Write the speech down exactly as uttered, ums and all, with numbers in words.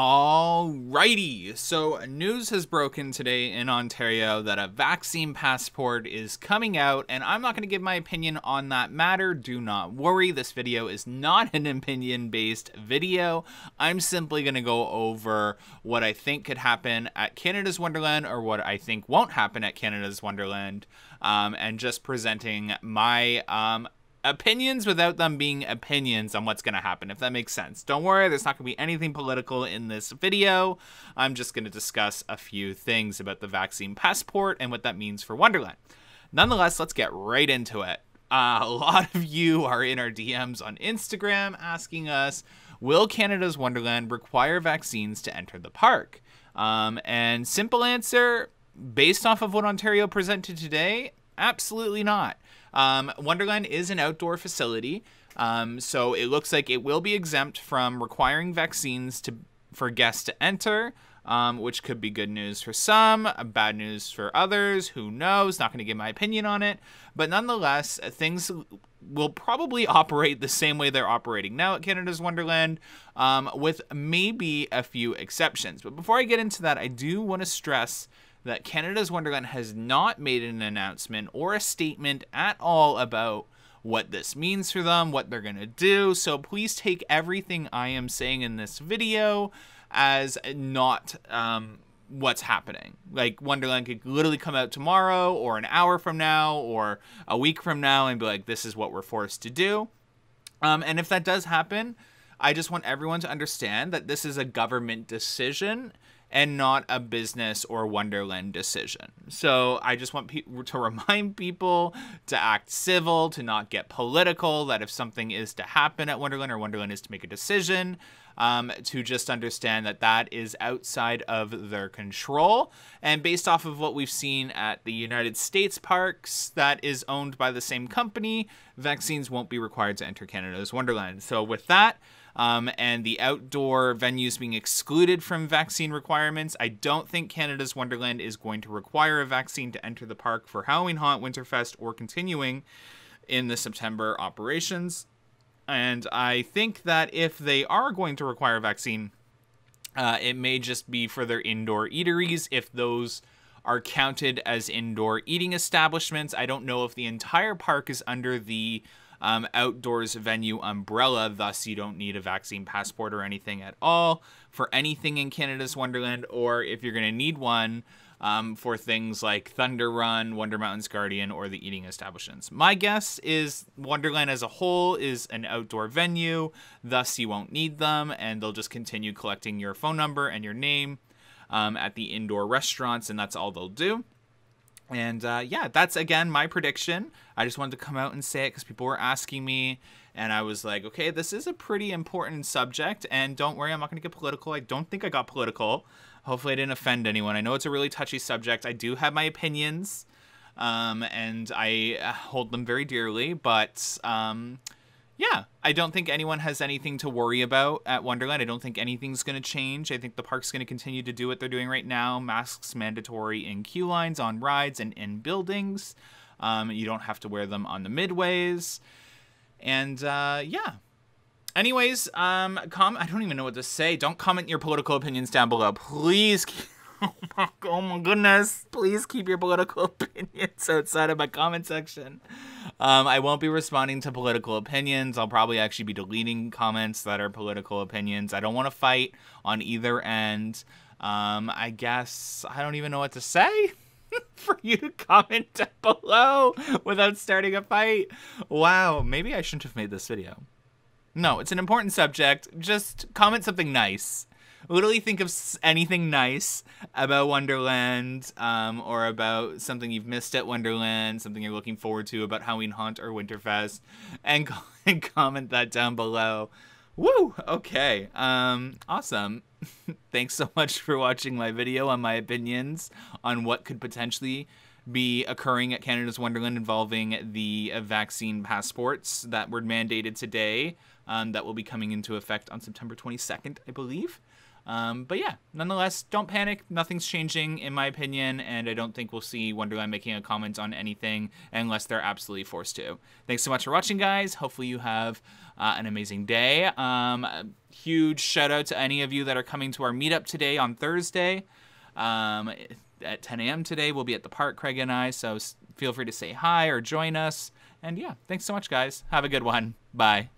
Alrighty, so news has broken today in Ontario that a vaccine passport is coming out, and I'm not going to give my opinion on that matter. Do not worry, this video is not an opinion-based video. I'm simply going to go over what I think could happen at Canada's Wonderland or what I think won't happen at Canada's Wonderland, um, and just presenting my um, opinions without them being opinions on what's going to happen, if that makes sense. Don't worry, there's not going to be anything political in this video. I'm just going to discuss a few things about the vaccine passport and what that means for Wonderland. Nonetheless, let's get right into it. Uh, a lot of you are in our D Ms on Instagram asking us, will Canada's Wonderland require vaccines to enter the park? Um, and simple answer, based off of what Ontario presented today, absolutely not. Um, Wonderland is an outdoor facility, um, so it looks like it will be exempt from requiring vaccines to for guests to enter, um, which could be good news for some, bad news for others, who knows, not going to give my opinion on it, but nonetheless, things will probably operate the same way they're operating now at Canada's Wonderland, um, with maybe a few exceptions. But before I get into that, I do want to stress that Canada's Wonderland has not made an announcement or a statement at all about what this means for them, what they're gonna do. So please take everything I am saying in this video as not um, what's happening. Like, Wonderland could literally come out tomorrow or an hour from now or a week from now and be like, this is what we're forced to do. Um, and if that does happen, I just want everyone to understand that this is a government decision and not a business or Wonderland decision. So I just want to remind people to act civil, to not get political, that if something is to happen at Wonderland or Wonderland is to make a decision, um, to just understand that that is outside of their control. And based off of what we've seen at the United States parks that is owned by the same company, vaccines won't be required to enter Canada's Wonderland. So with that, Um, and the outdoor venues being excluded from vaccine requirements, I don't think Canada's Wonderland is going to require a vaccine to enter the park for Halloween Haunt, Winterfest, or continuing in the September operations. And I think that if they are going to require a vaccine, uh, it may just be for their indoor eateries, if those are counted as indoor eating establishments. I don't know if the entire park is under the Um, outdoors venue umbrella, thus you don't need a vaccine passport or anything at all for anything in Canada's Wonderland, or if you're going to need one um, for things like Thunder Run, Wonder Mountain's Guardian, or the eating establishments. My guess is Wonderland as a whole is an outdoor venue, thus you won't need them, and they'll just continue collecting your phone number and your name um, at the indoor restaurants, and that's all they'll do. And uh, yeah, that's, again, my prediction. I just wanted to come out and say it because people were asking me, and I was like, okay, this is a pretty important subject, and don't worry, I'm not going to get political. I don't think I got political. Hopefully I didn't offend anyone. I know it's a really touchy subject. I do have my opinions, um, and I hold them very dearly, but um, yeah, I don't think anyone has anything to worry about at Wonderland. I don't think anything's going to change. I think the park's going to continue to do what they're doing right now. Masks mandatory in queue lines, on rides, and in buildings. Um, you don't have to wear them on the midways. And uh, yeah. Anyways, um, com I don't even know what to say. Don't comment your political opinions down below. Please keep oh, my, oh my goodness. Please keep your political opinions outside of my comment section. Um, I won't be responding to political opinions. I'll probably actually be deleting comments that are political opinions. I don't want to fight on either end. Um, I guess I don't even know what to say for you to comment down below without starting a fight. Wow, maybe I shouldn't have made this video. No, it's an important subject. Just comment something nice. Literally think of anything nice about Wonderland, um, or about something you've missed at Wonderland, something you're looking forward to about Halloween Haunt or Winterfest, and, and comment that down below. Woo! Okay. Um, awesome. Thanks so much for watching my video on my opinions on what could potentially be occurring at Canada's Wonderland involving the vaccine passports that were mandated today, um, that will be coming into effect on September twenty-second, I believe. Um, but yeah, nonetheless, don't panic. Nothing's changing, in my opinion, and I don't think we'll see Wonderland making a comment on anything unless they're absolutely forced to. Thanks so much for watching, guys. Hopefully you have uh, an amazing day. Um, a huge shout out to any of you that are coming to our meetup today on Thursday. Um, at ten A M today, we'll be at the park, Craig and I, so feel free to say hi or join us. And yeah, thanks so much, guys. Have a good one. Bye.